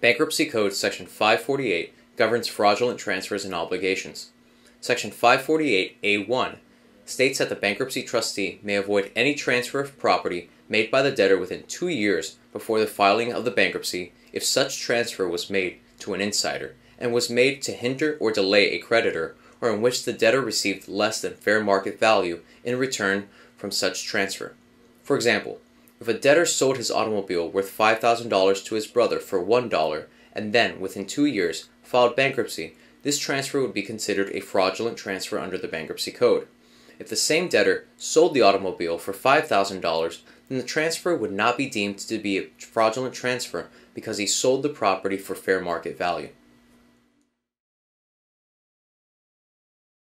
Bankruptcy Code Section 548 governs fraudulent transfers and obligations. Section 548A1 states that the bankruptcy trustee may avoid any transfer of property made by the debtor within 2 years before the filing of the bankruptcy if such transfer was made to an insider and was made to hinder or delay a creditor, or in which the debtor received less than fair market value in return from such transfer. For example, if a debtor sold his automobile worth $5,000 to his brother for $1 and then, within 2 years, filed bankruptcy, this transfer would be considered a fraudulent transfer under the Bankruptcy Code. If the same debtor sold the automobile for $5,000, then the transfer would not be deemed to be a fraudulent transfer because he sold the property for fair market value.